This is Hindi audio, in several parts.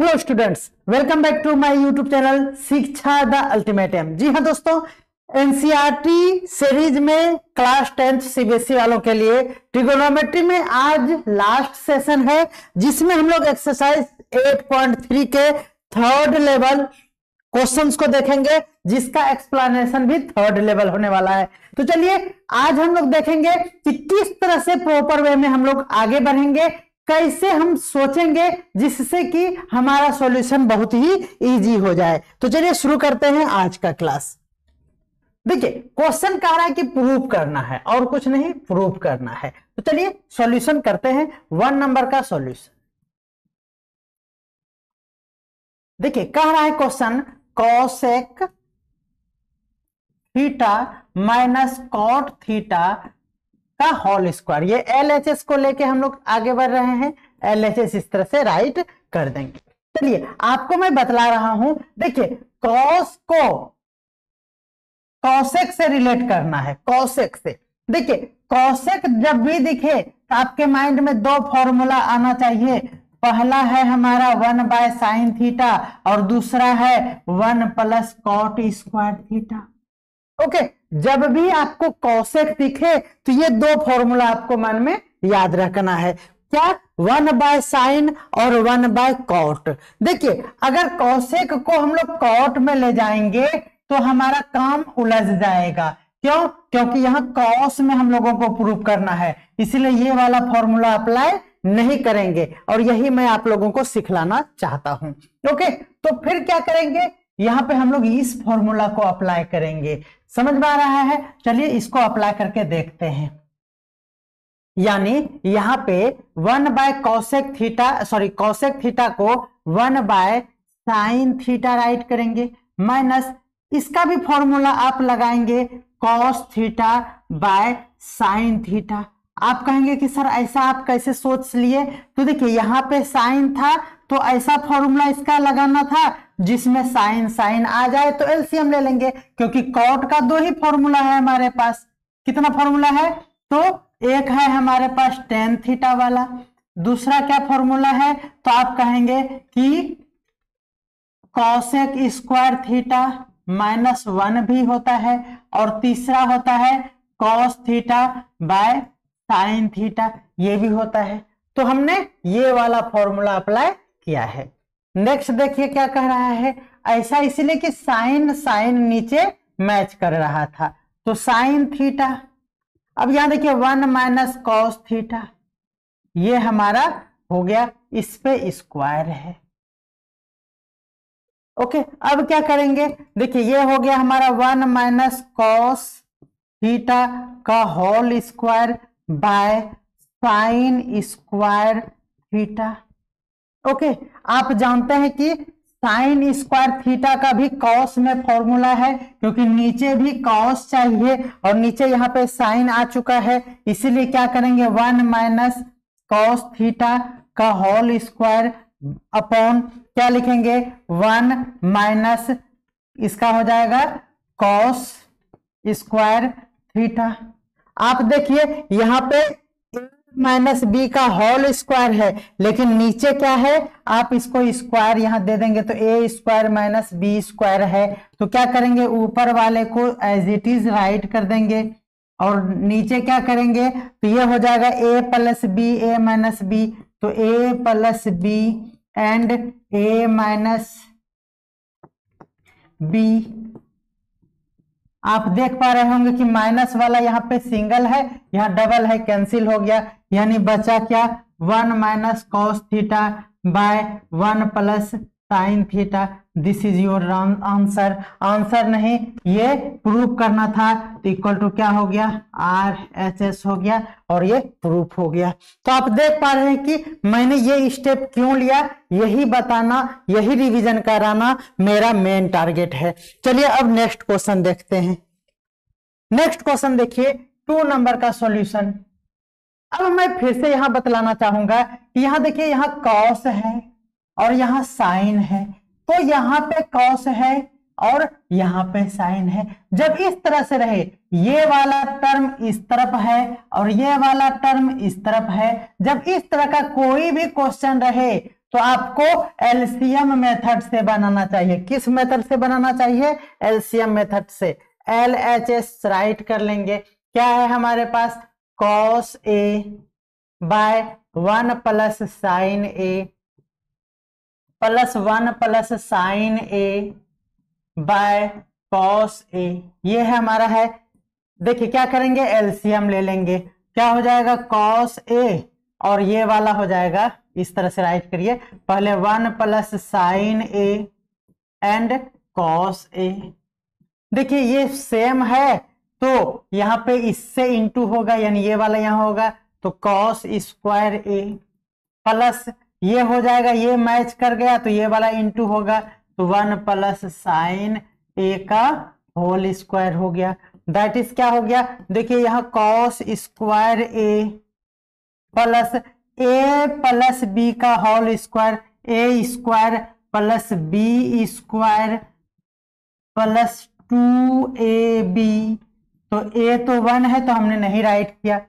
Hello students, welcome back to my YouTube channel Shiksha the ultimate aim. जी हाँ दोस्तों, एनसीईआरटी सीरीज में क्लास 10th सीबीएसई वालों के लिए ट्रिगोनोमेट्री में आज लास्ट सेशन है, जिसमें हम लोग एक्सरसाइज 8.3 के थर्ड लेवल क्वेश्चंस को देखेंगे, जिसका एक्सप्लेनेशन भी थर्ड लेवल होने वाला है। तो चलिए आज हम लोग देखेंगे कि किस तरह से प्रॉपर वे में हम लोग आगे बढ़ेंगे, कैसे हम सोचेंगे जिससे कि हमारा सॉल्यूशन बहुत ही इजी हो जाए। तो चलिए शुरू करते हैं आज का क्लास। देखिए क्वेश्चन कह रहा है कि प्रूव करना है और कुछ नहीं, प्रूव करना है। तो चलिए सॉल्यूशन करते हैं। 1 नंबर का सॉल्यूशन देखिए, कह रहा है question cosec theta minus cot theta का होल स्क्वायर। ये LHS को लेके हम लोग आगे बढ़ रहे हैं। LHS इस तरह से राइट कर देंगे। चलिए आपको मैं बतला रहा हूं, देखिए कॉस को कॉसेक से रिलेट करना है। कॉसेक से देखिए, कॉसेक जब भी दिखे तो आपके माइंड में 2 फॉर्मूला आना चाहिए। पहला है हमारा 1/sin थीटा और दूसरा है 1 + cot² थीटा। ओके, जब भी आपको कॉसेक दिखे तो ये 2 फॉर्मूला आपको मन में याद रखना है। क्या? 1/sin और 1/cot। देखिए अगर कॉसेक को हम लोग कॉट में ले जाएंगे तो हमारा काम उलझ जाएगा। क्यों? क्योंकि यहाँ कॉस में हम लोगों को प्रूव करना है, इसलिए ये वाला फॉर्मूला अप्लाई नहीं करेंगे और यही मैं आप लोगों को सिखलाना चाहता हूं। ओके, तो फिर क्या करेंगे, यहाँ पे हम लोग इस फॉर्मूला को अप्लाई करेंगे। समझ में आ रहा है? चलिए इसको अप्लाई करके देखते हैं। यानी यहाँ पे 1/cosec थीटा को 1/sin थीटा राइट करेंगे, माइनस इसका भी फॉर्मूला आप लगाएंगे cos theta by sin theta. आप कहेंगे कि सर ऐसा आप कैसे सोच लिए? तो देखिए यहाँ पे साइन था तो ऐसा फॉर्मूला इसका लगाना था जिसमें साइन साइन आ जाए तो एलसीएम ले लेंगे, क्योंकि कॉट का 2 ही फॉर्मूला है हमारे पास। कितना फॉर्मूला है? तो एक है हमारे पास tan थीटा वाला, दूसरा क्या फॉर्मूला है? तो आप कहेंगे कि कॉसेक स्क्वायर थीटा माइनस 1 भी होता है, और तीसरा होता है cos theta by sine theta, ये भी होता है। तो हमने ये वाला फॉर्मूला अप्लाई किया है। नेक्स्ट देखिए क्या कह रहा है, ऐसा इसलिए कि साइन साइन नीचे मैच कर रहा था तो साइन थीटा। अब यहाँ देखिए 1 - cos थीटा, ये हमारा हो गया, इस पे स्क्वायर है। ओके, अब क्या करेंगे, देखिए ये हो गया हमारा 1 - cos थीटा का whole square by sine square theta. Okay, आप जानते हैं कि साइन स्क्वायर थीटा का भी कॉस में फॉर्मूला है, क्योंकि नीचे भी कॉस चाहिए और नीचे यहाँ पे साइन आ चुका है, इसीलिए क्या करेंगे 1 - cos थीटा का होल स्क्वायर अपॉन क्या लिखेंगे 1 इसका हो जाएगा कॉस स्क्वायर थीटा। आप देखिए यहाँ पे -b का होल स्क्वायर है, लेकिन नीचे क्या है, आप इसको स्क्वायर यहाँ दे देंगे तो a² - b² है। तो क्या करेंगे, ऊपर वाले को एज इट इज राइट कर देंगे और नीचे क्या करेंगे तो ये हो जाएगा a + b a - b। तो a + b and a - b। आप देख पा रहे होंगे कि माइनस वाला यहाँ पे सिंगल है, यहाँ डबल है, कैंसिल हो गया, यानी बचा क्या 1 - cos theta by 1 + sin theta. This is your answer. Answer नहीं, ये प्रूफ करना था तो इक्वल टू क्या हो गया RHS हो गया और ये प्रूफ हो गया। तो आप देख पा रहे हैं कि मैंने ये स्टेप क्यों लिया, यही बताना, यही रिवीजन कराना मेरा मेन टारगेट है। चलिए अब नेक्स्ट क्वेश्चन देखते हैं। नेक्स्ट क्वेश्चन देखिए 2 नंबर का सॉल्यूशन। अब मैं फिर से यहाँ बतलाना चाहूंगा कि यहाँ देखिए यहाँ कॉस है और यहाँ साइन है, तो यहाँ पे कॉस है और यहाँ पे साइन है। जब इस तरह से रहे, ये वाला टर्म इस तरफ है और ये वाला टर्म इस तरफ है, जब इस तरह का कोई भी क्वेश्चन रहे तो आपको एलसीएम मेथड से बनाना चाहिए। किस मेथड से बनाना चाहिए? एलसीएम मेथड से। LHS राइट कर लेंगे। क्या है हमारे पास? Cos A by 1 plus sine A plus 1 plus sine A by cos ए, ये है हमारा है। देखिए क्या करेंगे, एलसीएम ले लेंगे। क्या हो जाएगा? कॉस ए और ये वाला हो जाएगा, इस तरह से राइट करिए। पहले 1 plus sine A and cos ए। देखिए ये सेम है तो यहाँ पे इससे इंटू होगा, यानी ये वाला यहाँ होगा तो कॉस स्क्वायर ए प्लस ये हो जाएगा, ये मैच कर गया तो ये वाला इंटू होगा तो 1 प्लस साइन ए का होल स्क्वायर हो गया। दैट इज क्या हो गया? देखिए यहाँ कॉस स्क्वायर ए प्लस ए प्लस बी का होल स्क्वायर, ए square plus B square plus 2ab, तो a तो 1 है तो हमने नहीं राइट किया।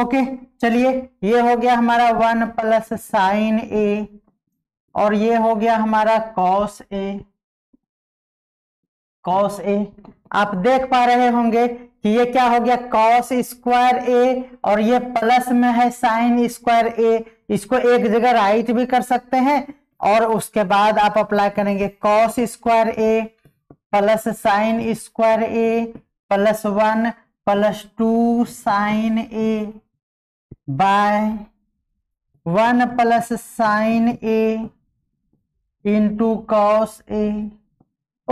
ओके चलिए, ये हो गया हमारा 1 प्लस साइन ए और ये हो गया हमारा कॉस ए। कॉस ए आप देख पा रहे होंगे कि ये क्या हो गया, कॉस स्क्वायर ए और ये प्लस में है साइन स्क्वायर ए। इसको एक जगह राइट भी कर सकते हैं और उसके बाद आप अप्लाई करेंगे cos square A plus sine square A plus 1 plus 2 sine A by 1 plus sine A into cos A.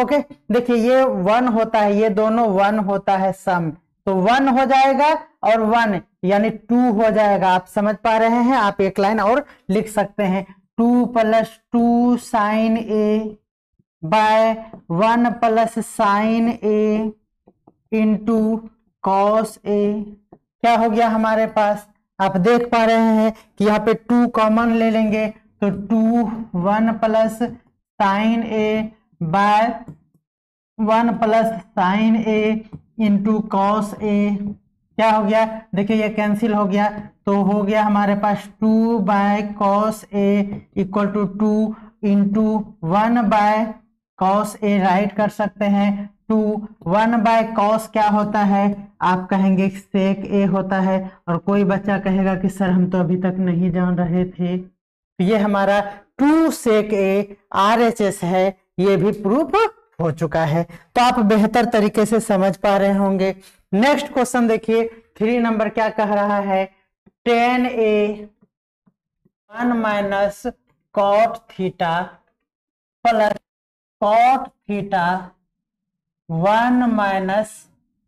Okay देखिए ये 1 होता है, ये दोनों 1 होता है सम, तो 1 हो जाएगा और 1 यानी 2 हो जाएगा। आप समझ पा रहे हैं? आप एक लाइन और लिख सकते हैं, 2 plus 2 sine A by 1 plus sine A into cos ए। क्या हो गया हमारे पास? आप देख पा रहे हैं कि यहाँ पे 2 कॉमन ले लेंगे तो 2 1 plus sine A by 1 plus sine A into cos ए। क्या हो गया? देखिए ये कैंसिल हो गया तो हो गया हमारे पास 2 by cos A equal to 2 into 1 by cos A. Right कर सकते हैं 2 1 बाय कॉस क्या होता है? आप कहेंगे सेक ए होता है। और कोई बच्चा कहेगा कि सर हम तो अभी तक नहीं जान रहे थे, तो ये हमारा 2 सेक ए RHS है, ये भी प्रूफ हो चुका है। तो आप बेहतर तरीके से समझ पा रहे होंगे। नेक्स्ट क्वेश्चन देखिए 3 नंबर क्या कह रहा है, tan a 1 minus cot theta plus cot theta 1 minus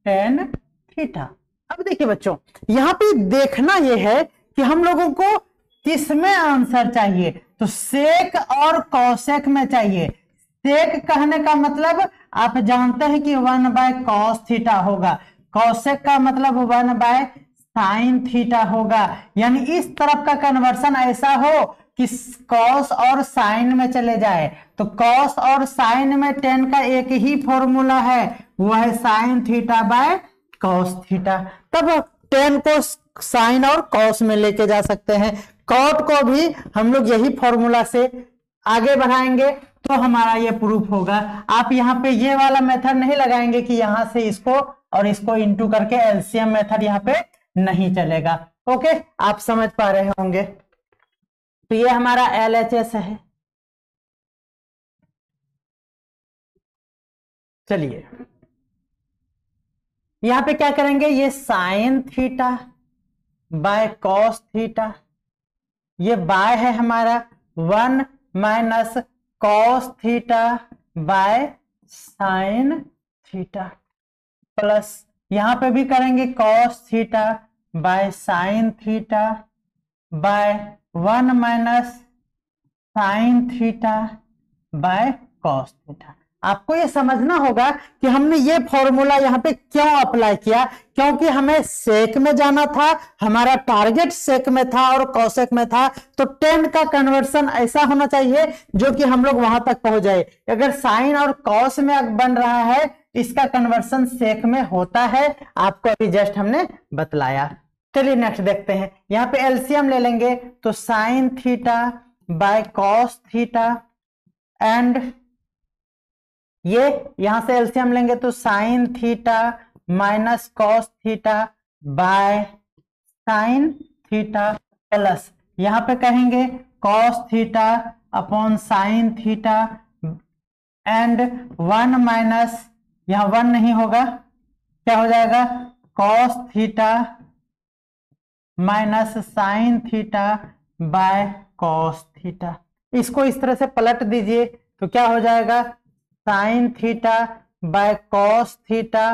tan theta. अब देखिए बच्चों, यहाँ पे देखना ये है कि हम लोगों को किसमें आंसर चाहिए, तो सेक और कॉसेक में चाहिए। सेक कहने का मतलब आप जानते हैं कि 1 बाय कॉस थीटा होगा, कॉसेक का मतलब 1 बाय साइन थीटा होगा। यानी इस तरफ का कन्वर्सन ऐसा हो कि कॉस और साइन में चले जाए। तो कॉस और साइन में tan का एक ही फॉर्मूला है, वो है sine theta by cos theta. तब tan को साइन और कॉस में लेके जा सकते हैं। कॉट को भी हम लोग यही फॉर्मूला से आगे बढ़ाएंगे तो हमारा ये प्रूफ होगा। आप यहाँ पे ये वाला मेथड नहीं लगाएंगे कि यहाँ से इसको और इसको इंटू करके, एलसीएम मेथड यहाँ पे नहीं चलेगा। ओके आप समझ पा रहे होंगे। तो ये हमारा LHS है। चलिए यहाँ पे क्या करेंगे, ये sine theta by cos theta, ये बाय है हमारा 1 minus cos theta by sine theta plus यहाँ पे भी करेंगे cos theta by sine theta by 1 minus sine theta by cos theta. आपको ये समझना होगा कि हमने ये फॉर्मूला यहाँ पे क्यों अप्लाई किया, क्योंकि हमें सेक में जाना था, हमारा टारगेट सेक में था और कॉसेक में था। तो tan का कन्वर्सन ऐसा होना चाहिए जो कि हम लोग वहां तक पहुंच जाए। अगर साइन और कॉस में बन रहा है, इसका कन्वर्सन सेक में होता है, आपको अभी जस्ट हमने बतलाया। चलिए नेक्स्ट देखते हैं। यहाँ पे एलसीएम ले लेंगे तो sine theta by cos theta and ये यहां से एलसीएम लेंगे तो sine theta minus cos theta by sine theta plus यहां पे कहेंगे cos theta upon sine theta and one minus यहां वन नहीं होगा क्या हो जाएगा cos theta minus sine theta by cos theta. इसको इस तरह से पलट दीजिए तो क्या हो जाएगा sine theta by cos theta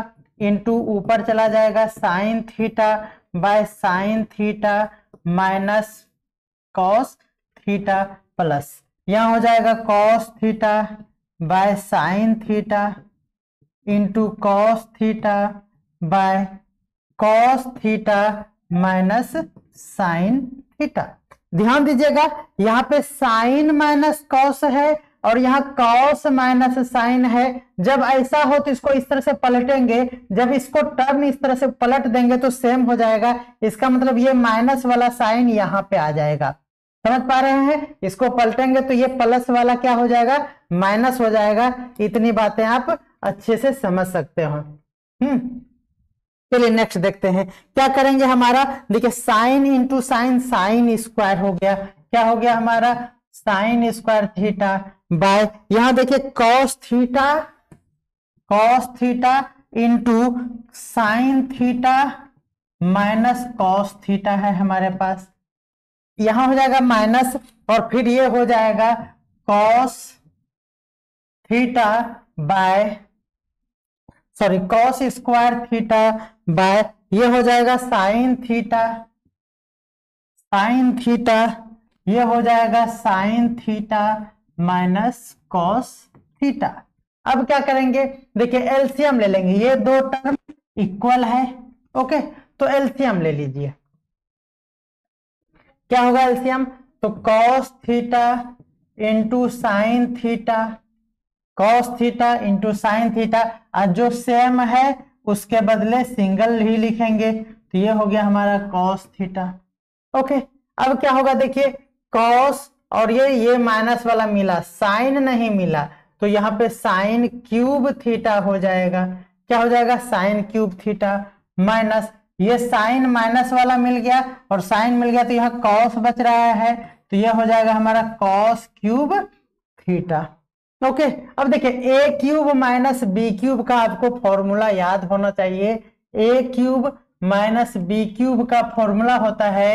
into ऊपर चला जाएगा sine theta by sine theta minus cos theta plus यहाँ हो जाएगा cos theta by sine theta into cos theta by cos theta minus sine theta. ध्यान दीजिएगा यहाँ पे साइन माइनस कॉस है और यहाँ कॉस माइनस साइन है। जब ऐसा हो तो इसको इस तरह से पलटेंगे, जब इसको टर्न इस तरह से पलट देंगे तो सेम हो जाएगा। इसका मतलब ये माइनस वाला साइन यहाँ पे आ जाएगा, समझ पा रहे हैं? इसको पलटेंगे तो ये प्लस वाला क्या हो जाएगा माइनस हो जाएगा। इतनी बातें आप अच्छे से समझ सकते हो। चलिए नेक्स्ट देखते हैं क्या करेंगे। हमारा देखिए sine into sine sine square हो गया, क्या हो गया हमारा साइन स्क्वायर थीटा बाय यहां देखिए cos theta into sine theta minus cos theta है हमारे पास। यहां हो जाएगा माइनस और फिर ये हो जाएगा कॉस स्क्वायर थीटा बाय ये हो जाएगा साइन थीटा ये हो जाएगा sine theta minus cos theta. अब क्या करेंगे देखिए एलसीएम ले लेंगे, ये दो टर्म इक्वल है ओके, तो एलसीएम ले लीजिए। क्या होगा एलसीएम तो cos theta into sine theta आज जो सेम है उसके बदले सिंगल ही लिखेंगे तो ये हो गया हमारा कॉस थीटा ओके। अब क्या होगा देखिए कॉस और ये माइनस वाला मिला, साइन नहीं मिला तो यहाँ पे साइन क्यूब थीटा हो जाएगा। क्या हो जाएगा साइन क्यूब थीटा माइनस ये साइन माइनस वाला मिल गया और साइन मिल गया तो यहाँ कॉस बच रहा है तो ये हो जाएगा हमारा कॉस क्यूब थीटा ओके। अब देखिए ए क्यूब माइनस बी क्यूब का आपको फॉर्मूला याद होना चाहिए। ए क्यूब माइनस बी क्यूब का फॉर्मूला होता है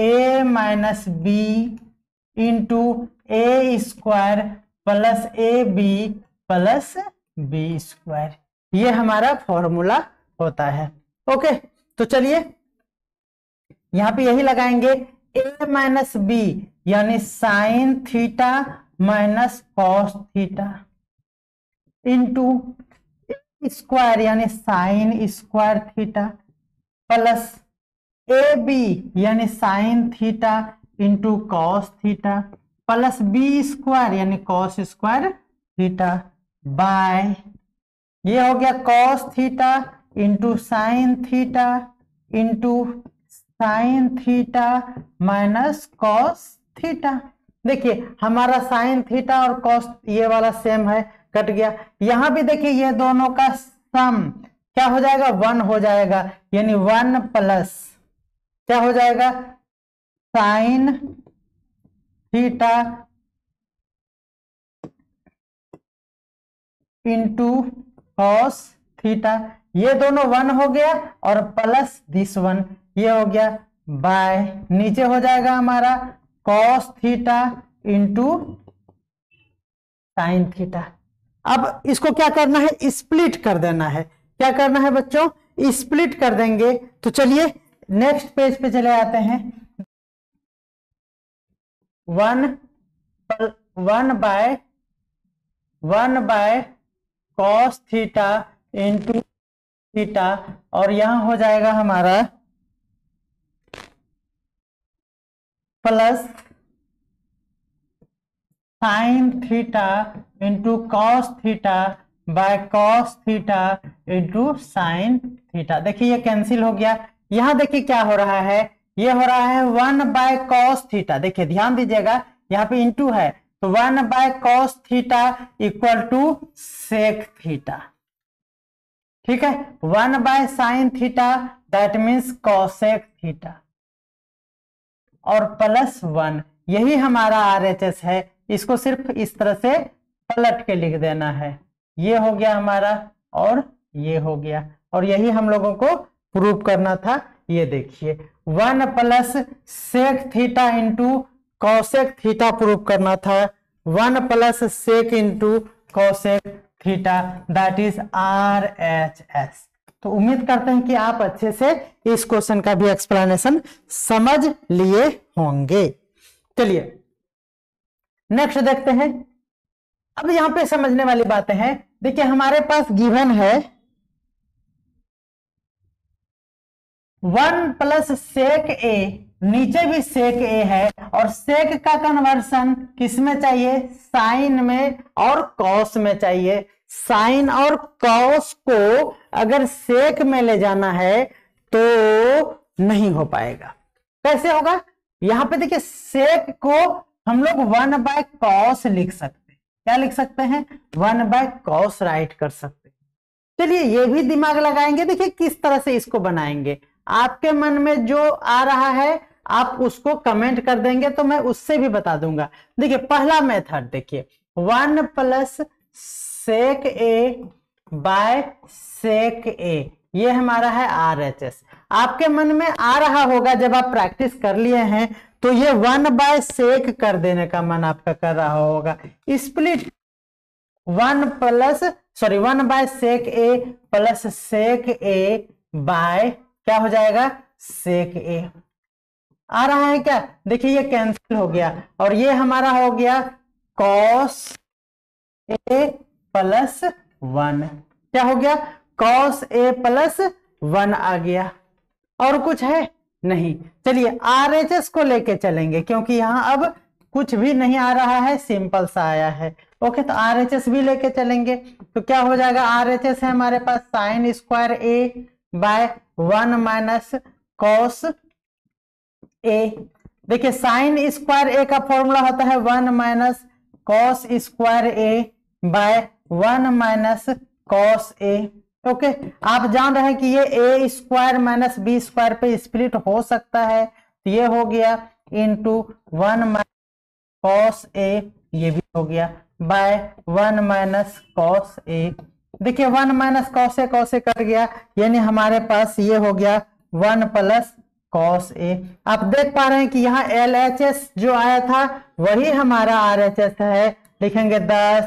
ए minus B into A square plus A B plus B square, ये हमारा फॉर्मूला होता है ओके। तो चलिए यहाँ पे यही लगाएंगे ए माइनस बी यानी sine theta minus cos theta into square यानी sine square theta plus A B यानी sine theta into cos theta plus B square यानी कॉस स्क्वायर थीटा बाय ये हो गया cos theta into sine theta minus cos theta. देखिए हमारा साइन थीटा और कॉस ये वाला सेम है कट गया। यहाँ भी देखिए ये दोनों का सम क्या हो जाएगा वन हो जाएगा यानी वन प्लस क्या हो जाएगा sine theta into cos theta ये दोनों वन हो गया और प्लस दिस वन ये हो गया बाय नीचे हो जाएगा हमारा cos theta into sine theta. अब इसको क्या करना है स्प्लिट कर देना है, क्या करना है बच्चों स्प्लिट कर देंगे। तो चलिए नेक्स्ट पेज पे चले आते हैं। One by cos theta into theta और यहां हो जाएगा हमारा plus sine theta into cos theta by cos theta into sine theta. देखिए ये कैंसिल हो गया। यहाँ देखिए क्या हो रहा है, ये हो रहा है वन बाय कॉस थीटा। देखिए ध्यान दीजिएगा यहाँ पे इंटू है तो 1/cos theta equal to sec theta, ठीक है। 1/sin theta that means cosec theta और +1, यही हमारा RHS है। इसको सिर्फ इस तरह से पलट के लिख देना है। ये हो गया हमारा और ये हो गया, और यही हम लोगों को प्रूव करना था। ये देखिए 1 + sec theta into cosec theta prove करना था। 1 + sec into cosec theta that is RHS। तो उम्मीद करते हैं कि आप अच्छे से इस क्वेश्चन का भी एक्सप्लेनेशन समझ लिए होंगे। चलिए नेक्स्ट देखते हैं। अब यहां पे समझने वाली बातें हैं। देखिए हमारे पास गिवन है 1 + sec A, नीचे भी sec A है, और sec का कन्वर्सन किस में चाहिए, साइन में और कॉस में चाहिए। साइन और कॉस को अगर sec में ले जाना है तो नहीं हो पाएगा। कैसे होगा, यहां पे देखिए sec को हम लोग 1/cos लिख सकते हैं। क्या लिख सकते हैं, 1/cos राइट कर सकते हैं। चलिए ये भी दिमाग लगाएंगे, देखिए किस तरह से इसको बनाएंगे। आपके मन में जो आ रहा है आप उसको कमेंट कर देंगे तो मैं उससे भी बता दूंगा। देखिए पहला मेथड देखिए 1 + sec A/sec A, ये हमारा है RHS। आपके मन में आ रहा होगा जब आप प्रैक्टिस कर लिए हैं तो ये 1/sec कर देने का मन आपका कर रहा होगा। स्प्लिट 1 + sec A/sec A क्या हो जाएगा sec A। आ रहा है क्या, देखिए ये कैंसिल हो गया और ये हमारा हो गया cos A + 1। क्या हो गया, cos A + 1 आ गया। और कुछ है नहीं। चलिए RHS को लेके चलेंगे क्योंकि यहाँ अब कुछ भी नहीं आ रहा है, सिंपल सा आया है। ओके तो RHS भी लेके चलेंगे तो क्या हो जाएगा, RHS है हमारे पास sin² A/1 - cos A। देखिए साइन स्क्वायर ए का फॉर्मूला होता है 1 - cos² A/1 - cos A। Okay आप जान रहे हैं कि ये a² - b² पे स्प्लिट हो सकता है तो ये हो गया इंटू 1 - cos A, ये भी हो गया by 1 - cos A। देखिए 1 - cos A कट गया, यानी हमारे पास ये हो गया 1 + cos A। आप देख पा रहे हैं कि यहाँ LHS जो आया था वही हमारा RHS है। लिखेंगे 10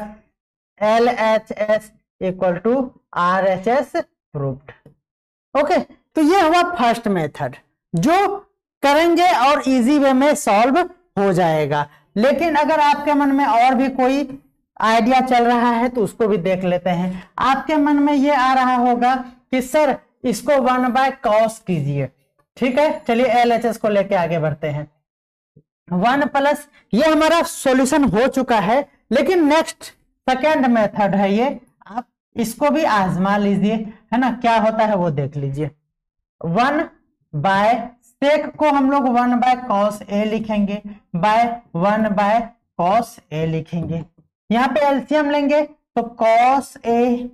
LHS equal to RHS proved. Okay तो ये हुआ फर्स्ट मेथड जो करेंगे और इजी वे में सॉल्व हो जाएगा। लेकिन अगर आपके मन में और भी कोई आइडिया चल रहा है तो उसको भी देख लेते हैं। आपके मन में ये आ रहा होगा कि सर इसको 1/cos कीजिए, ठीक है। चलिए LHS को लेके आगे बढ़ते हैं। 1 ये हमारा सॉल्यूशन हो चुका है, लेकिन नेक्स्ट सेकेंड मेथड है ये, आप इसको भी आजमा लीजिए, है ना। क्या होता है वो देख लीजिए। 1/sec को हम लोग 1/cos A लिखेंगे, by 1/cos A लिखेंगे। यहाँ पे एलसीएम लेंगे तो cos A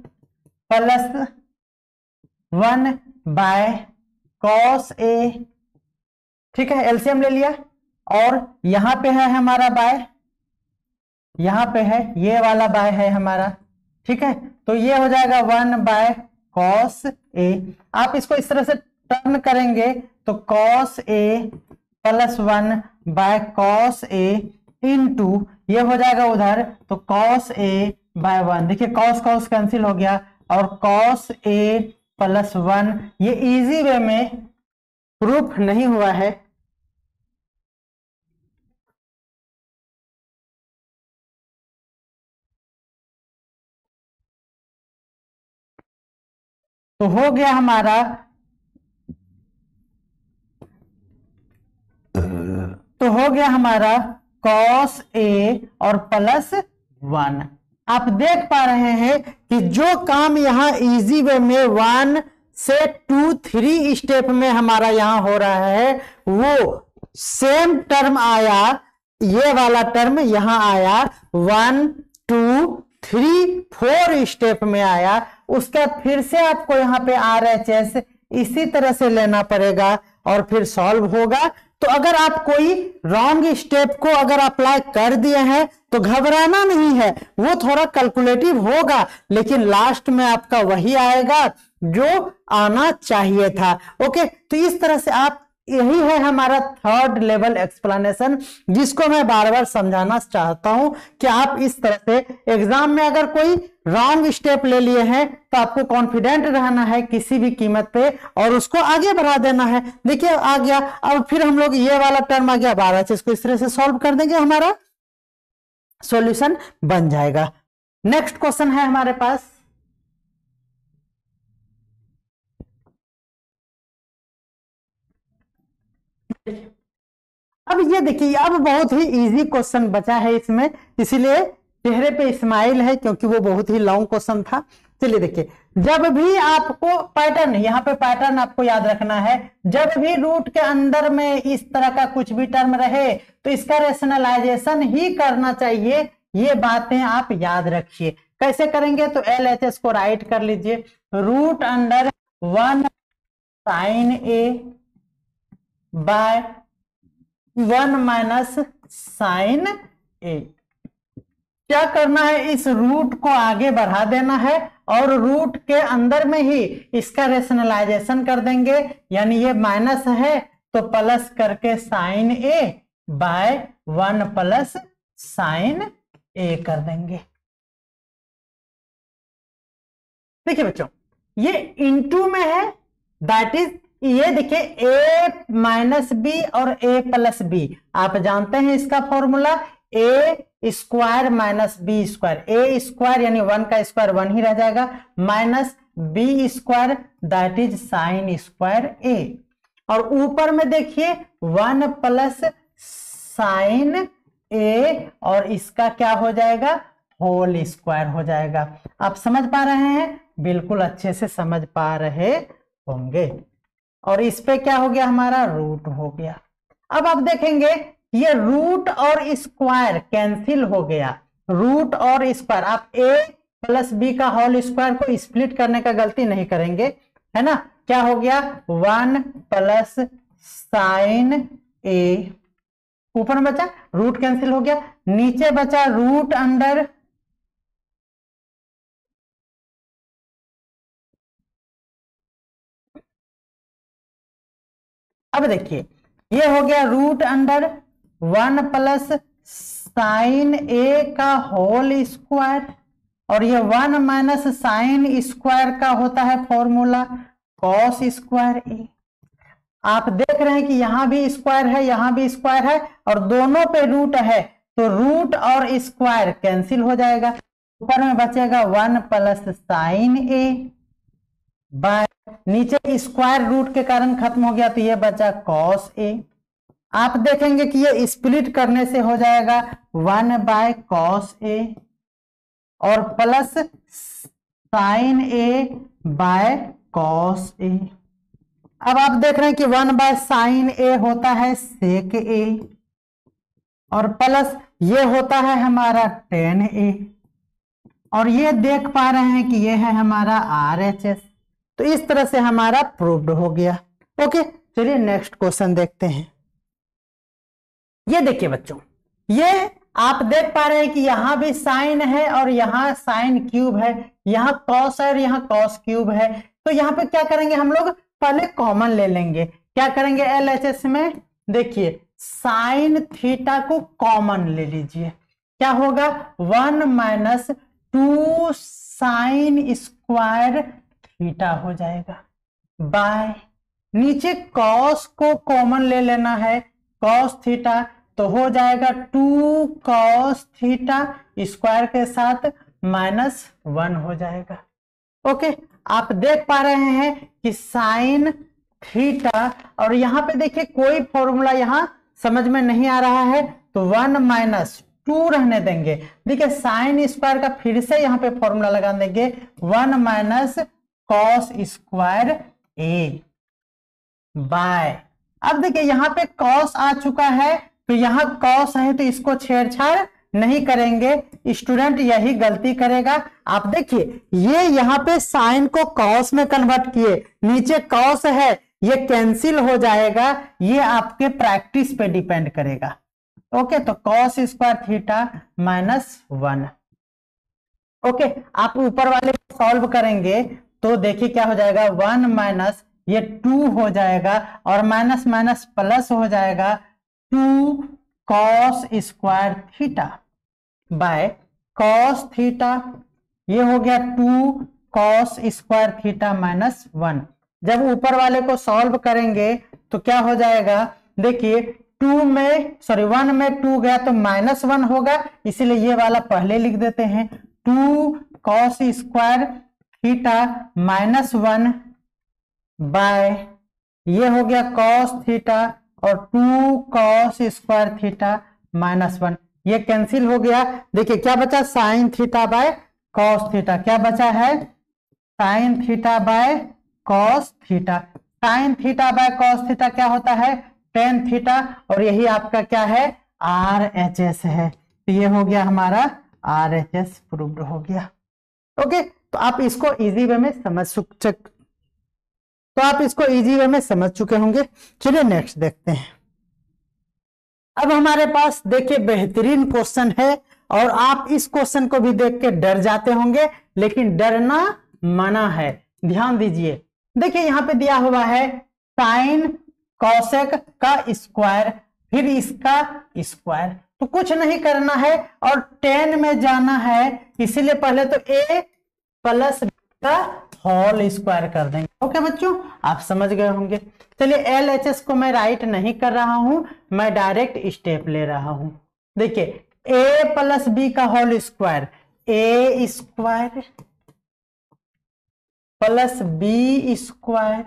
+ 1/cos A, ठीक है। एलसीएम ले लिया और यहां पे है हमारा बाय, यहां पे है ये वाला बाय है हमारा, ठीक है। तो ये हो जाएगा 1/cos A। आप इसको इस तरह से टर्न करेंगे तो cos A + 1/cos A into ये हो जाएगा उधर तो cos A/1। देखिए cos कैंसिल हो गया और cos A + 1। ये इजी वे में प्रूफ नहीं हुआ है। तो हो गया हमारा cos A और +1। आप देख पा रहे हैं कि जो काम यहाँ इजी वे में 1 से 2, 3 स्टेप में हमारा यहाँ हो रहा है, वो सेम टर्म आया ये वाला टर्म यहां आया 1 2 3 4 स्टेप में आया। उसका फिर से आपको यहाँ पे RHS इसी तरह से लेना पड़ेगा और फिर सॉल्व होगा। तो अगर आप कोई रॉन्ग स्टेप को अगर अप्लाई कर दिए हैं तो घबराना नहीं है, वो थोड़ा कैलकुलेटिव होगा लेकिन लास्ट में आपका वही आएगा जो आना चाहिए था। ओके, तो इस तरह से आप, यही है हमारा थर्ड लेवल एक्सप्लेनेशन जिसको मैं बार बार समझाना चाहता हूं कि आप इस तरह से एग्जाम में अगर कोई रॉन्ग स्टेप ले लिए हैं तो आपको कॉन्फिडेंट रहना है किसी भी कीमत पे और उसको आगे बढ़ा देना है। देखिए आ गया, अब फिर हम लोग ये वाला टर्म आ गया 12 से इसको इस तरह से सॉल्व कर देंगे, हमारा सॉल्यूशन बन जाएगा। नेक्स्ट क्वेश्चन है हमारे पास, अब ये देखिए, अब बहुत ही इजी क्वेश्चन बचा है इसमें, इसीलिए चेहरे पे स्माइल है क्योंकि वो बहुत ही लॉन्ग क्वेश्चन था। चलिए देखिए, जब भी आपको पैटर्न, यहाँ पे पैटर्न आपको याद रखना है, जब भी रूट के अंदर में इस तरह का कुछ भी टर्म रहे तो इसका रेशनलाइजेशन ही करना चाहिए। ये बातें आप याद रखिए। कैसे करेंगे तो LHS को राइट कर लीजिए, root under 1 sin a by 1 minus sine ए। क्या करना है, इस रूट को आगे बढ़ा देना है और रूट के अंदर में ही इसका रेशनलाइजेशन कर देंगे, यानी ये माइनस है तो प्लस करके sine A by 1 plus sine ए कर देंगे। देखिए बच्चों, ये इंटू में है, दैट इज, ये देखिए a माइनस बी और a प्लस बी, आप जानते हैं इसका formula a square minus B square, a square यानी 1 का स्क्वायर 1 ही रह जाएगा, minus B square that is sine square a, और ऊपर में देखिए 1 प्लस साइन a और इसका क्या हो जाएगा, होल स्क्वायर हो जाएगा। आप समझ पा रहे हैं, बिल्कुल अच्छे से समझ पा रहे होंगे। और इस पे क्या हो गया, हमारा रूट हो गया। अब आप देखेंगे ये रूट और स्क्वायर कैंसिल हो गया, रूट और स्क्वायर, आप a प्लस बी का होल स्क्वायर को स्प्लिट करने का गलती नहीं करेंगे, है ना। क्या हो गया, 1 प्लस साइन a, ऊपर बचा रूट कैंसिल हो गया, नीचे बचा root under 1 plus sine a का होल स्क्वायर, और ये 1 माइनस साइन स्क्वायर का होता है फॉर्मूला कॉस स्क्वायर ए। आप देख रहे हैं कि यहां भी स्क्वायर है, यहां भी स्क्वायर है और दोनों पे रूट है, तो रूट और स्क्वायर कैंसिल हो जाएगा। ऊपर में बचेगा 1 प्लस साइन a बाय, नीचे स्क्वायर रूट के कारण खत्म हो गया तो ये बचा कॉस ए। आप देखेंगे कि ये स्प्लिट करने से हो जाएगा 1 बाय कॉस ए और plus sine A by cos ए। अब आप देख रहे हैं कि 1 बाय साइन a होता है सेक ए और प्लस ये होता है हमारा टेन ए, और ये देख पा रहे हैं कि ये है हमारा RHS। तो इस तरह से हमारा प्रूव्ड हो गया। ओके, चलिए नेक्स्ट क्वेश्चन देखते हैं। ये देखिए बच्चों, ये आप देख पा रहे हैं कि यहाँ भी साइन है और यहाँ साइन क्यूब है, यहाँ कॉस है और यहाँ कॉस क्यूब है। तो यहाँ पे क्या करेंगे, हम लोग पहले कॉमन ले लेंगे। क्या करेंगे, LHS में देखिए साइन थीटा को कॉमन ले लीजिए, क्या होगा 1 माइनस 2 साइन स्क्वायर थीटा हो जाएगा बाय, नीचे कॉस को कॉमन ले लेना है कॉस थीटा, तो हो जाएगा 2 कॉस थीटा स्क्वायर के साथ -1 हो जाएगा। ओके, आप देख पा रहे हैं कि साइन थीटा, और यहाँ पे देखिए कोई फॉर्मूला यहाँ समझ में नहीं आ रहा है तो 1 माइनस 2 रहने देंगे। देखिए साइन स्क्वायर का फिर से यहाँ पे फॉर्मूला लगा देंगे 1 minus cos square a by, अब देखिए यहाँ पे कॉस आ चुका है तो यहाँ कॉस है तो इसको छेड़छाड़ नहीं करेंगे, स्टूडेंट यही गलती करेगा। आप देखिए ये यहाँ पे साइन को कॉस में कन्वर्ट किए, नीचे कॉस है ये कैंसिल हो जाएगा, ये आपके प्रैक्टिस पे डिपेंड करेगा। ओके तो कॉस स्क्वायर थीटा -1। ओके आप ऊपर वाले को सॉल्व करेंगे तो देखिए क्या हो जाएगा, 1 - ये 2 हो जाएगा और माइनस माइनस प्लस हो जाएगा 2 cos square theta by cos theta, ये हो गया 2 कॉस स्क्वायर थीटा -1। जब ऊपर वाले को सॉल्व करेंगे तो क्या हो जाएगा, देखिए 1 में 2 गया तो -1 होगा, इसीलिए ये वाला पहले लिख देते हैं, 2 कॉस स्क्वायर थीटा -1 बाय ये हो गया कॉस थीटा और 2 कॉस स्क्वायर थीटा -1, ये कैंसिल हो गया। देखिए क्या बचा, sine theta by cos theta, क्या बचा है sine theta by cos theta. Sine theta by cos theta क्या होता है, टेन थीटा, और यही आपका क्या है RHS है। तो ये हो गया हमारा RHS प्रूव्ड हो गया। ओके तो आप इसको इजी वे में समझ चुके होंगे। चलिए नेक्स्ट देखते हैं। अब हमारे पास देखिए बेहतरीन क्वेश्चन है और आप इस क्वेश्चन को भी देख के डर जाते होंगे, लेकिन डरना मना है। ध्यान दीजिए, देखिए यहाँ पे दिया हुआ है साइन कॉसेक का स्क्वायर फिर इसका स्क्वायर, तो कुछ नहीं करना है और टेन में जाना है, इसीलिए पहले तो a प्लस b का होल स्क्वायर कर देंगे। ओके बच्चों आप समझ गए होंगे। चलिए LHS को मैं राइट नहीं कर रहा हूं, मैं डायरेक्ट स्टेप ले रहा हूं। देखिए a प्लस b का whole square, a square plus b square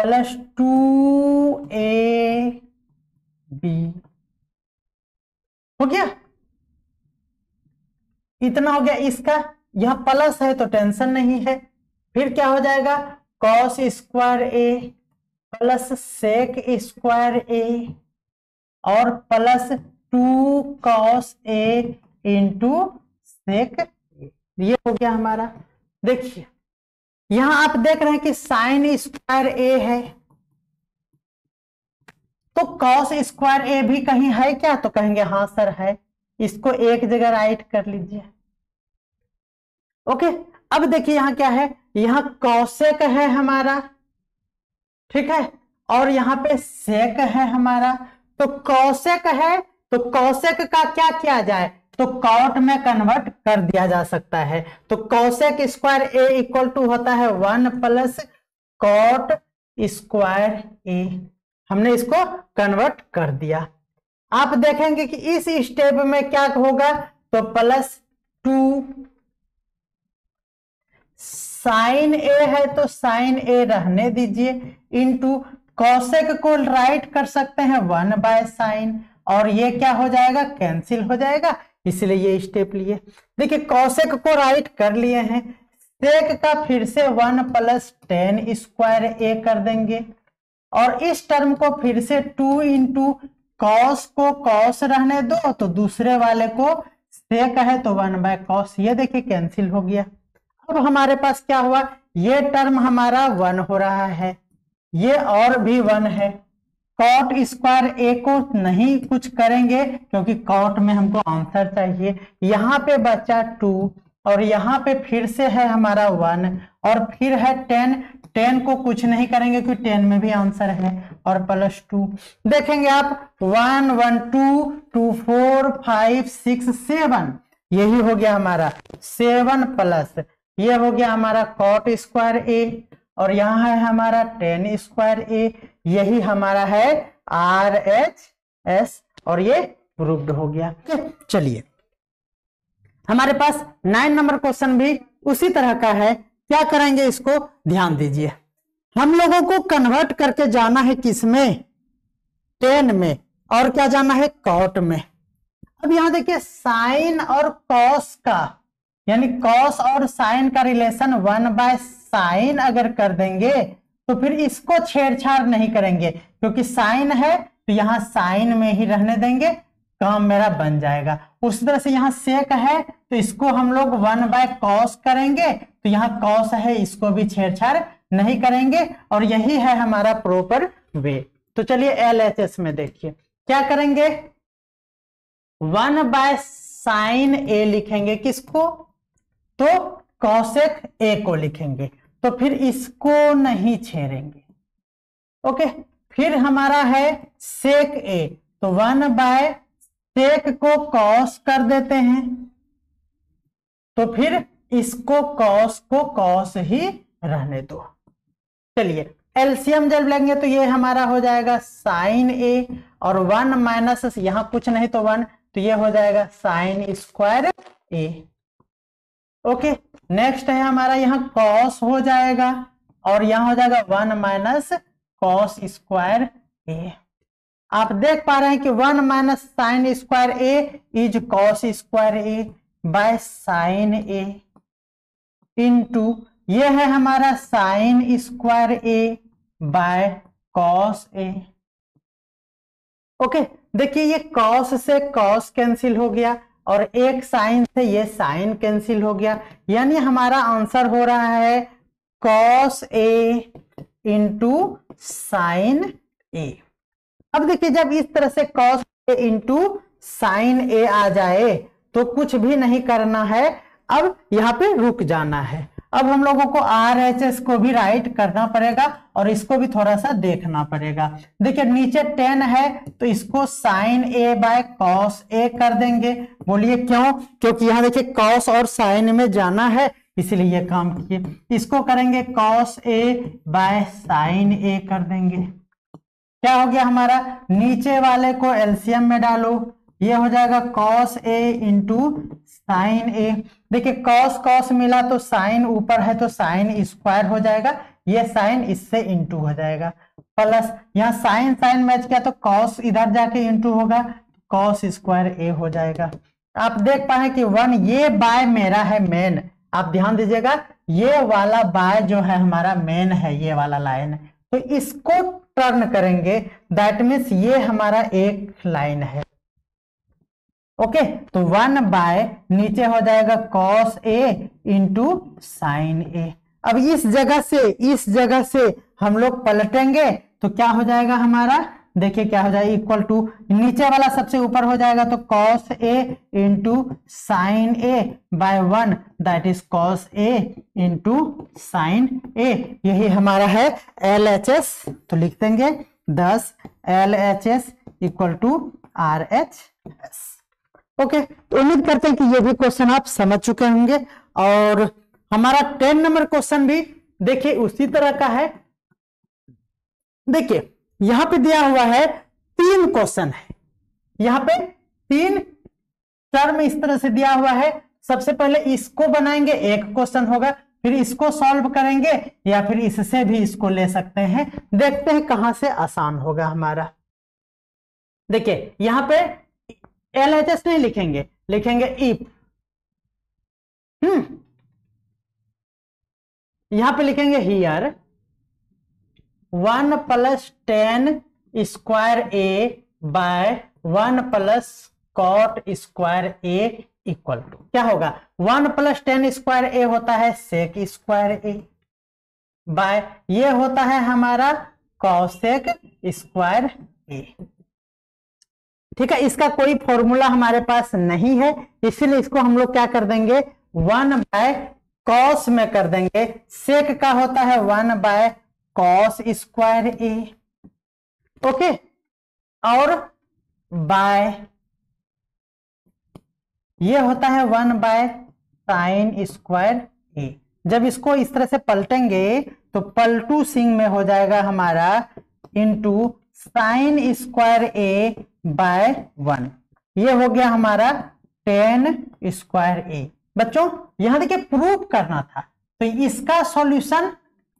plus 2ab हो गया, इतना हो गया। इसका यह प्लस है तो टेंशन नहीं है। फिर क्या हो जाएगा, cos square A plus sec square A और plus 2 cos A into sec A, ये हो गया हमारा। देखिए यहां आप देख रहे हैं कि साइन स्क्वायर ए है तो कॉस स्क्वायर ए भी कहीं है क्या, तो कहेंगे हाँ सर है, इसको एक जगह राइट कर लीजिए। ओके अब देखिए यहाँ क्या है, यहाँ कॉसेक है हमारा, ठीक है, और यहाँ पे सेक है हमारा। तो कॉसेक है तो कॉसेक का क्या किया जाए, तो कॉट में कन्वर्ट कर दिया जा सकता है। तो cosec square A equal to होता है 1 प्लस कॉट स्क्वायर ए, हमने इसको कन्वर्ट कर दिया। आप देखेंगे कि इस स्टेप में क्या होगा, तो प्लस 2 साइन ए है तो साइन ए रहने दीजिए, इनटू कॉसेक को राइट कर सकते हैं 1 बाय साइन, और ये क्या हो जाएगा कैंसिल हो जाएगा, इसलिए ये स्टेप लिए। देखिए कॉसेक को राइट कर लिए हैं, सेक का फिर से 1 प्लस टेन स्क्वायर ए कर देंगे और इस टर्म को फिर से 2 इंटू कॉस को कॉस रहने दो, तो दूसरे वाले को सेक है तो 1 बाय कॉस, ये देखिए कैंसिल हो गया। अब हमारे पास क्या हुआ, ये टर्म हमारा 1 हो रहा है, ये और भी 1 है। कॉट स्क्वायर ए को नहीं कुछ करेंगे क्योंकि कॉट में हमको आंसर चाहिए। यहाँ पे बचा 2 और यहाँ पे फिर से है हमारा 1 और फिर है 10, 10 को कुछ नहीं करेंगे क्योंकि 10 में भी आंसर है, और प्लस 2। देखेंगे आप 1, 1, 2, 2, 4, 5, 6, 7, यही हो गया हमारा 7 प्लस ये हो गया हमारा कॉट स्क्वायर ए और यहाँ है हमारा 10 स्क्वायर ए, यही हमारा है RHS और ये प्रूव्ड हो गया। चलिए हमारे पास 9 नंबर क्वेश्चन भी उसी तरह का है, क्या करेंगे इसको ध्यान दीजिए। हम लोगों को कन्वर्ट करके जाना है किसमें, 10 में, और क्या जाना है कॉट में। अब यहाँ देखिए साइन और कॉस का यानी कॉस और साइन का रिलेशन 1 बाय साइन अगर कर देंगे तो फिर इसको छेड़छाड़ नहीं करेंगे क्योंकि साइन है तो यहाँ साइन में ही रहने देंगे, काम मेरा बन जाएगा। उसी तरह से यहाँ सेक है तो इसको हम लोग 1/cos करेंगे, तो यहाँ cos है, इसको भी छेड़छाड़ नहीं करेंगे और यही है हमारा प्रॉपर वे। तो चलिए LHS में देखिए क्या करेंगे, 1/sin A लिखेंगे, किसको, तो cosec A को लिखेंगे, तो फिर इसको नहीं छेड़ेंगे। ओके, फिर हमारा है sec A, तो 1/sec को cos कर देते हैं, तो फिर इसको cos को cos ही रहने दो। चलिए एलसीएम जब लेंगे तो ये हमारा हो जाएगा sin A और 1 - यहां कुछ नहीं तो 1, तो ये हो जाएगा sin² A। ओके, नेक्स्ट है हमारा यहाँ cos हो जाएगा और यहाँ हो जाएगा 1 - cos²A। आप देख पा रहे हैं कि 1 - sin² A is cos² A by sin A into ये है हमारा sin² A बाय cos A। ओके, देखिए ये cos से cos कैंसिल हो गया और एक साइन से ये साइन कैंसिल हो गया, यानी हमारा आंसर हो रहा है cos A × sin A। अब देखिए जब इस तरह से cos A × sin A आ जाए तो कुछ भी नहीं करना है, अब यहाँ पे रुक जाना है। अब हम लोगों को RHS को भी राइट करना पड़ेगा और इसको भी थोड़ा सा देखना पड़ेगा। देखिए नीचे 10 है तो इसको sin A/cos A कर देंगे। बोलिए क्यों, क्योंकि यहाँ देखिए cos और sin में जाना है इसलिए ये काम किए। इसको करेंगे cos A/sin A कर देंगे। क्या हो गया हमारा, नीचे वाले को LCM में डालो, ये हो जाएगा cos A × sin A। देखिए cos मिला तो sin ऊपर है तो sin² हो जाएगा, ये sin इससे इंटू हो जाएगा, प्लस यहाँ sin मैच किया तो cos इधर जाके इंटू होगा, cos² A हो जाएगा। आप देख पाए कि 1 ये बाय मेरा है मेन, आप ध्यान दीजिएगा ये वाला बाय जो है हमारा मेन है, ये वाला लाइन, तो इसको टर्न करेंगे, दैट मीन्स ये हमारा एक लाइन है। ओके, तो 1/ नीचे हो जाएगा cos A × sin A। अब इस जगह से हम लोग पलटेंगे तो क्या हो जाएगा हमारा, देखिए क्या हो जाएगा, इक्वल टू नीचे वाला सबसे ऊपर हो जाएगा, तो cos A × sin A/1 that is cos A × sin A। यही हमारा है LHS, तो लिख देंगे 10 LHS = RHS। ओके, तो उम्मीद करते हैं कि ये भी क्वेश्चन आप समझ चुके होंगे। और हमारा 10 नंबर क्वेश्चन भी देखिए उसी तरह का है। देखिए यहाँ पे दिया हुआ है 3 क्वेश्चन है, यहाँ पे 3 टर्म इस तरह से दिया हुआ है। सबसे पहले इसको बनाएंगे, एक क्वेश्चन होगा, फिर इसको सॉल्व करेंगे, या फिर इससे भी इसको ले सकते हैं। देखते हैं कहाँ से आसान होगा हमारा। देखिए यहाँ पे LHS नहीं लिखेंगे, लिखेंगे इफ। यहां पे लिखेंगे here 1 + tan² A/1 + cot² A equal to क्या होगा, 1 + tan² A होता है sec² A बाय ये होता है हमारा cosec² A। ठीक है, इसका कोई फॉर्मूला हमारे पास नहीं है, इसीलिए इसको हम लोग क्या कर देंगे, 1/cos में कर देंगे, sec का होता है 1/cos² A। ओके, और बाय ये होता है 1/sin²A। जब इसको इस तरह से पलटेंगे तो पलटू सिंह में हो जाएगा हमारा इंटू sin² A/1, ये हो गया हमारा tan² A। बच्चों यहां देखिए प्रूफ करना था, तो इसका सॉल्यूशन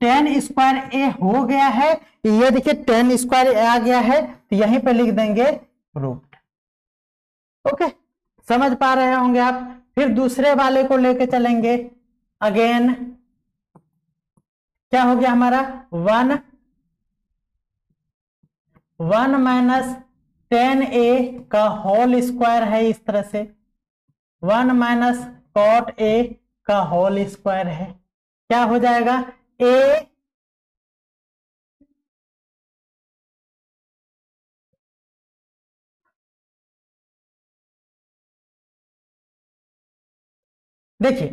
tan² A हो गया है, ये देखिए tan² A आ गया है, तो यहीं पे लिख देंगे प्रूफ। ओके, समझ पा रहे होंगे आप। फिर दूसरे वाले को लेके चलेंगे, अगेन क्या हो गया हमारा 1 वन माइनस 10a का होल स्क्वायर है, इस तरह से वन माइनस कॉट a का होल स्क्वायर है। क्या हो जाएगा a देखिए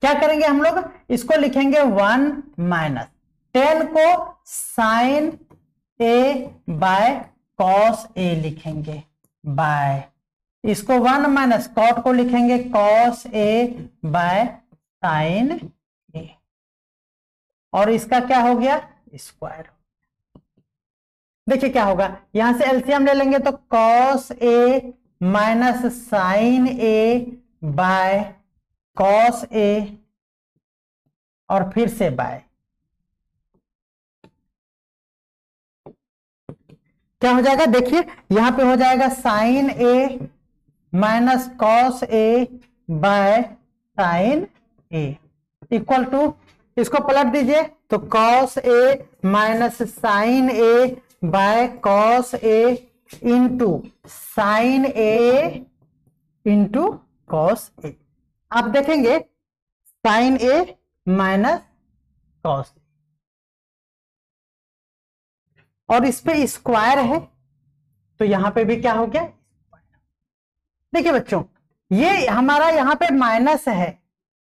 क्या करेंगे हम लोग, इसको लिखेंगे वन माइनस 10 को sine A by cos A लिखेंगे बाय, इसको वन माइनस कॉट को लिखेंगे cos A by sine A, और इसका क्या हो गया स्क्वायर। देखिए क्या होगा, यहां से एलसीएम ले लेंगे तो cos A minus sine A by cos ए और फिर से बाय, क्या हो जाएगा देखिए यहां पे हो जाएगा sine A minus cos A by sine A equal to, इसको पलट दीजिए तो cos A minus sine A by cos A into sine A into cos A. आप देखेंगे साइन ए माइनस कॉस, और इस पे स्क्वायर है तो यहां पे भी क्या हो गया। देखिए बच्चों ये हमारा यहाँ पे माइनस है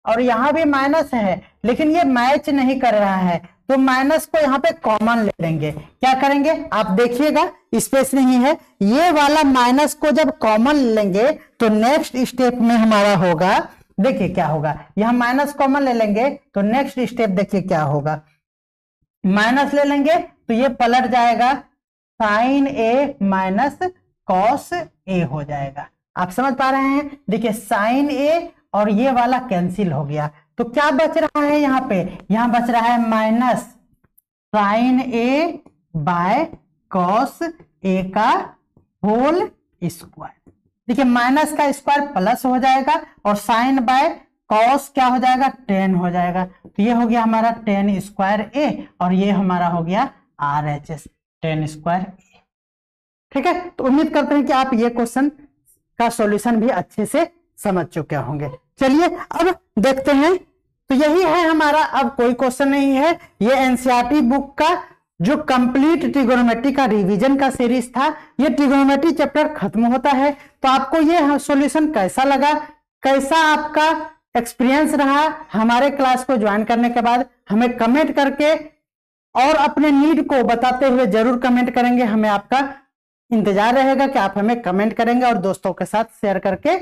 और यहाँ भी माइनस है, लेकिन ये मैच नहीं कर रहा है तो माइनस को यहाँ पे कॉमन ले लेंगे। क्या करेंगे आप देखिएगा, स्पेस नहीं है, ये वाला माइनस को जब कॉमन लेंगे तो नेक्स्ट स्टेप में हमारा होगा, देखिए क्या होगा, यहाँ माइनस कॉमन ले लेंगे तो नेक्स्ट स्टेप देखिए क्या होगा, माइनस ले लेंगे तो ये पलट जाएगा sine A minus cos A हो जाएगा। आप समझ पा रहे हैं, देखिए साइन ए और ये वाला कैंसिल हो गया तो क्या बच रहा है यहाँ पे, यहाँ बच रहा है minus sine A by cos A का होल स्क्वायर। देखिए माइनस का स्क्वायर प्लस हो जाएगा और साइन बाय कॉस क्या हो जाएगा 10 हो जाएगा, तो ये हो गया हमारा 10 स्क्वायर ए और ये हमारा हो गया RHS 10 स्क्वायर ए। ठीक है, तो उम्मीद करते हैं कि आप ये क्वेश्चन का सॉल्यूशन भी अच्छे से समझ चुके होंगे। चलिए अब देखते हैं, तो यही है हमारा, अब कोई क्वेश्चन नहीं है, ये एनसीईआरटी बुक का जो कंप्लीट ट्रिग्नोमेट्री का रिवीजन का सीरीज था, ये ट्रिग्नोमेट्री चैप्टर खत्म होता है। तो आपको ये सॉल्यूशन कैसा लगा, कैसा आपका एक्सपीरियंस रहा हमारे क्लास को ज्वाइन करने के बाद, हमें कमेंट करके और अपने नीड को बताते हुए जरूर कमेंट करेंगे। हमें आपका इंतजार रहेगा कि आप हमें कमेंट करेंगे, और दोस्तों के साथ शेयर करके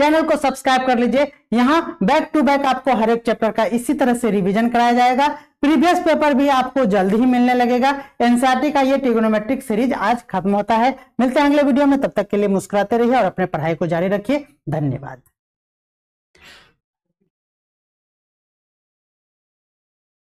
चैनल को सब्सक्राइब कर लीजिए। यहाँ बैक टू बैक आपको हर एक चैप्टर का इसी तरह से रिवीजन कराया जाएगा, प्रीवियस पेपर भी आपको जल्द ही मिलने लगेगा। एनसीईआरटी का ये ट्रिग्नोमेट्रिक सीरीज आज खत्म होता है। मिलते हैं अगले वीडियो में, तब तक के लिए मुस्कुराते रहिए और अपने पढ़ाई को जारी रखिए। धन्यवाद।